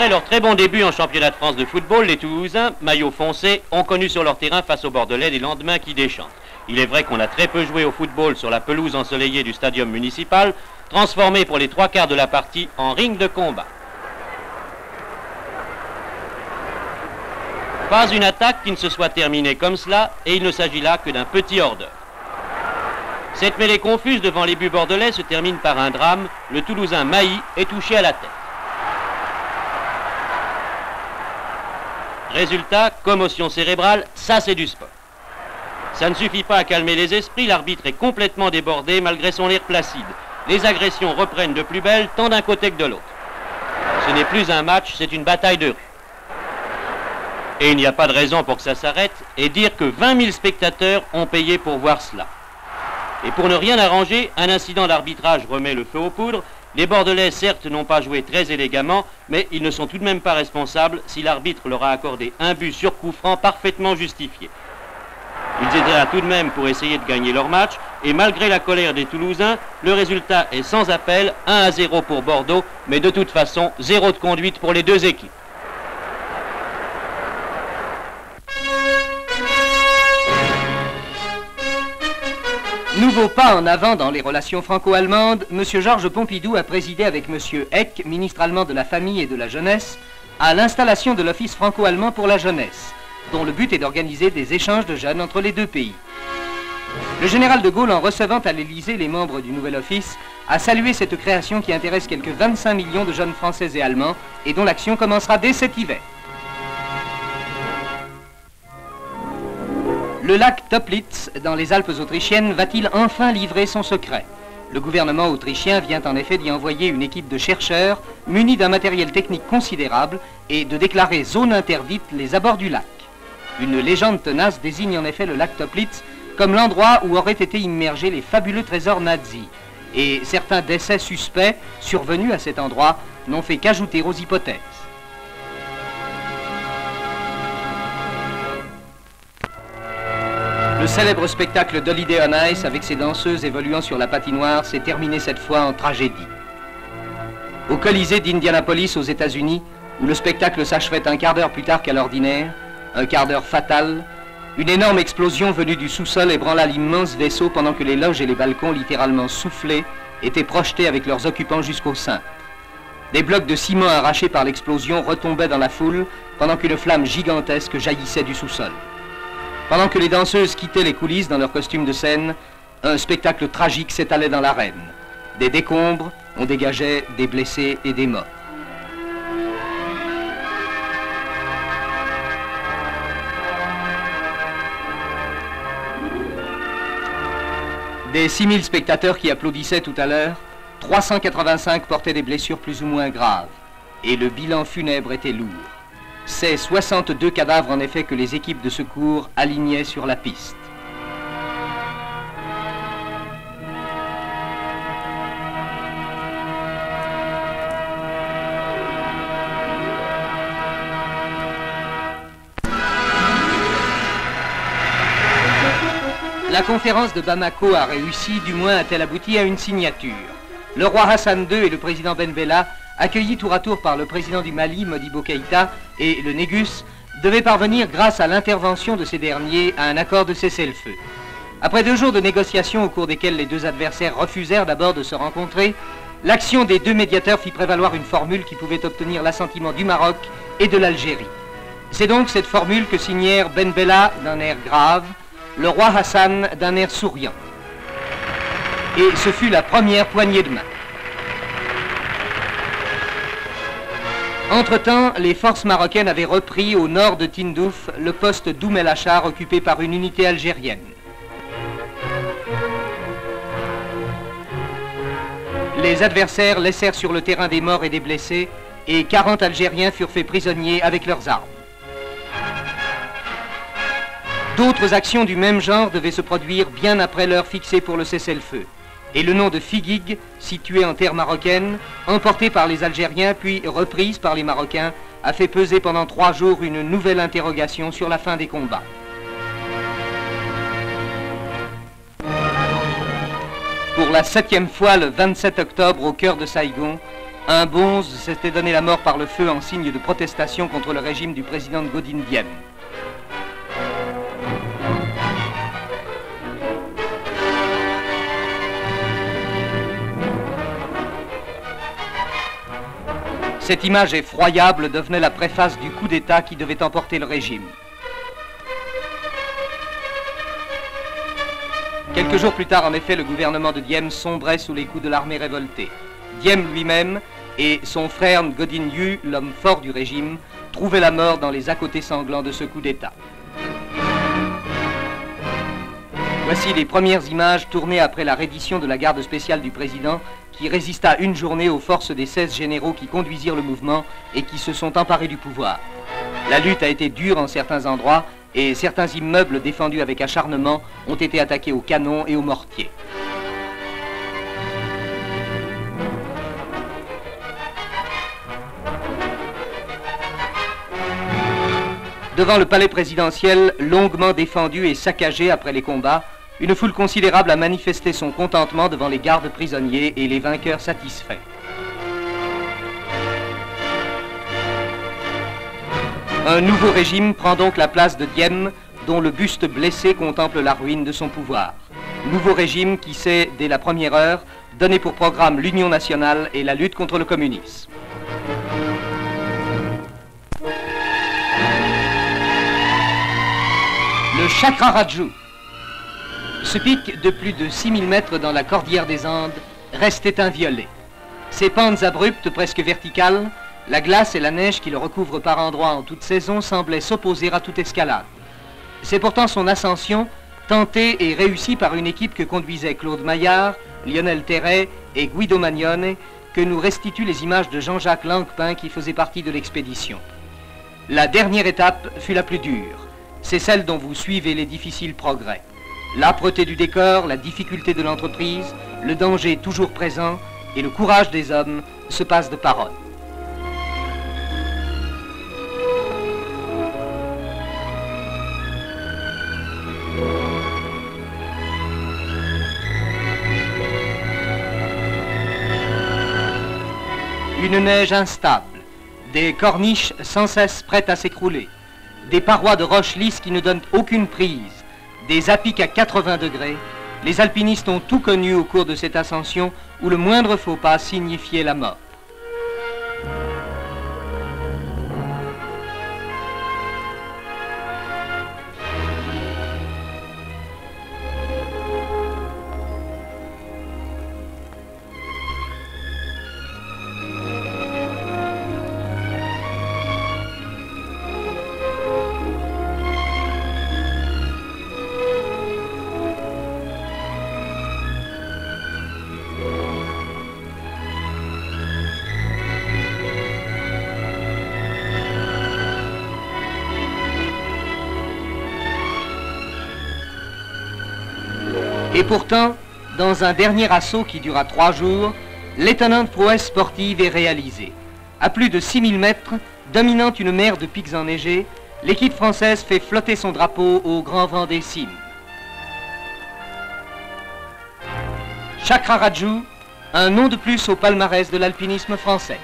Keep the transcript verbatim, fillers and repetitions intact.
Après leur très bon début en championnat de France de football, les Toulousains, maillot foncé, ont connu sur leur terrain face aux Bordelais des lendemains qui déchantent. Il est vrai qu'on a très peu joué au football sur la pelouse ensoleillée du stadium municipal, transformée pour les trois quarts de la partie en ring de combat. Pas une attaque qui ne se soit terminée comme cela, et il ne s'agit là que d'un petit hors-d'œuvre. Cette mêlée confuse devant les buts bordelais se termine par un drame. Le Toulousain Mailly est touché à la tête. Résultat, commotion cérébrale, ça c'est du sport. Ça ne suffit pas à calmer les esprits, l'arbitre est complètement débordé malgré son air placide. Les agressions reprennent de plus belle, tant d'un côté que de l'autre. Ce n'est plus un match, c'est une bataille de rue. Et il n'y a pas de raison pour que ça s'arrête, et dire que vingt mille spectateurs ont payé pour voir cela. Et pour ne rien arranger, un incident d'arbitrage remet le feu aux poudres. Les Bordelais, certes, n'ont pas joué très élégamment, mais ils ne sont tout de même pas responsables si l'arbitre leur a accordé un but sur coup franc parfaitement justifié. Ils étaient là tout de même pour essayer de gagner leur match, et malgré la colère des Toulousains, le résultat est sans appel, un à zéro pour Bordeaux, mais de toute façon, zéro de conduite pour les deux équipes. Nouveau pas en avant dans les relations franco-allemandes, M. Georges Pompidou a présidé avec M. Heck, ministre allemand de la Famille et de la Jeunesse, à l'installation de l'Office franco-allemand pour la jeunesse, dont le but est d'organiser des échanges de jeunes entre les deux pays. Le général de Gaulle, en recevant à l'Élysée les membres du nouvel office, a salué cette création qui intéresse quelques vingt-cinq millions de jeunes français et allemands et dont l'action commencera dès cet hiver. Le lac Toplitz, dans les Alpes autrichiennes, va-t-il enfin livrer son secret? Le gouvernement autrichien vient en effet d'y envoyer une équipe de chercheurs munis d'un matériel technique considérable et de déclarer zone interdite les abords du lac. Une légende tenace désigne en effet le lac Toplitz comme l'endroit où auraient été immergés les fabuleux trésors nazis. Et certains décès suspects survenus à cet endroit n'ont fait qu'ajouter aux hypothèses. Le célèbre spectacle d'Holiday on Ice avec ses danseuses évoluant sur la patinoire s'est terminé cette fois en tragédie. Au Colisée d'Indianapolis aux États-Unis, où le spectacle s'achevait un quart d'heure plus tard qu'à l'ordinaire, un quart d'heure fatal, une énorme explosion venue du sous-sol ébranla l'immense vaisseau pendant que les loges et les balcons, littéralement soufflés, étaient projetés avec leurs occupants jusqu'au cintre. Des blocs de ciment arrachés par l'explosion retombaient dans la foule pendant qu'une flamme gigantesque jaillissait du sous-sol. Pendant que les danseuses quittaient les coulisses dans leurs costumes de scène, un spectacle tragique s'étalait dans l'arène. Des décombres, on dégageait des blessés et des morts. Des six mille spectateurs qui applaudissaient tout à l'heure, trois cent quatre-vingt-cinq portaient des blessures plus ou moins graves. Et le bilan funèbre était lourd. C'est soixante-deux cadavres en effet que les équipes de secours alignaient sur la piste. La conférence de Bamako a réussi, du moins a-t-elle abouti à une signature. Le roi Hassan deux et le président Ben Bella, accueillis tour à tour par le président du Mali, Modibo Keïta, et le Négus, devaient parvenir, grâce à l'intervention de ces derniers, à un accord de cessez-le-feu. Après deux jours de négociations au cours desquelles les deux adversaires refusèrent d'abord de se rencontrer, l'action des deux médiateurs fit prévaloir une formule qui pouvait obtenir l'assentiment du Maroc et de l'Algérie. C'est donc cette formule que signèrent Ben Bella d'un air grave, le roi Hassan d'un air souriant. Et ce fut la première poignée de main. Entre-temps, les forces marocaines avaient repris au nord de Tindouf le poste d'Oumelachar occupé par une unité algérienne. Les adversaires laissèrent sur le terrain des morts et des blessés et quarante Algériens furent faits prisonniers avec leurs armes. D'autres actions du même genre devaient se produire bien après l'heure fixée pour le cessez-le-feu. Et le nom de Figuig, situé en terre marocaine, emporté par les Algériens puis reprise par les Marocains, a fait peser pendant trois jours une nouvelle interrogation sur la fin des combats. Pour la septième fois le vingt-sept octobre au cœur de Saïgon, un bonze s'était donné la mort par le feu en signe de protestation contre le régime du président Ngo Dinh Diệm. Cette image effroyable devenait la préface du coup d'État qui devait emporter le régime. Quelques jours plus tard, en effet, le gouvernement de Diem sombrait sous les coups de l'armée révoltée. Diem lui-même et son frère Ngo Dinh Nhu, l'homme fort du régime, trouvaient la mort dans les à-côtés sanglants de ce coup d'État. Voici les premières images tournées après la reddition de la garde spéciale du président qui résista une journée aux forces des seize généraux qui conduisirent le mouvement et qui se sont emparés du pouvoir. La lutte a été dure en certains endroits et certains immeubles défendus avec acharnement ont été attaqués aux canons et aux mortiers. Devant le palais présidentiel, longuement défendu et saccagé après les combats, une foule considérable a manifesté son contentement devant les gardes prisonniers et les vainqueurs satisfaits. Un nouveau régime prend donc la place de Diem, dont le buste blessé contemple la ruine de son pouvoir. Nouveau régime qui s'est, dès la première heure, donné pour programme l'Union nationale et la lutte contre le communisme. Le Chacraraju. Ce pic de plus de six mille mètres dans la cordillère des Andes restait inviolé. Ses pentes abruptes, presque verticales, la glace et la neige qui le recouvrent par endroits en toute saison semblaient s'opposer à toute escalade. C'est pourtant son ascension, tentée et réussie par une équipe que conduisaient Claude Maillard, Lionel Théret et Guido Magnone, que nous restituent les images de Jean-Jacques Langpain qui faisait partie de l'expédition. La dernière étape fut la plus dure. C'est celle dont vous suivez les difficiles progrès. L'âpreté du décor, la difficulté de l'entreprise, le danger toujours présent et le courage des hommes se passent de parole. Une neige instable, des corniches sans cesse prêtes à s'écrouler, des parois de roches lisses qui ne donnent aucune prise, des apics à quatre-vingts degrés, les alpinistes ont tout connu au cours de cette ascension où le moindre faux pas signifiait la mort. Et pourtant, dans un dernier assaut qui dura trois jours, l'étonnante prouesse sportive est réalisée. À plus de six mille mètres, dominant une mer de pics enneigés, l'équipe française fait flotter son drapeau au grand vent des cimes. Chacraraju, un nom de plus au palmarès de l'alpinisme français.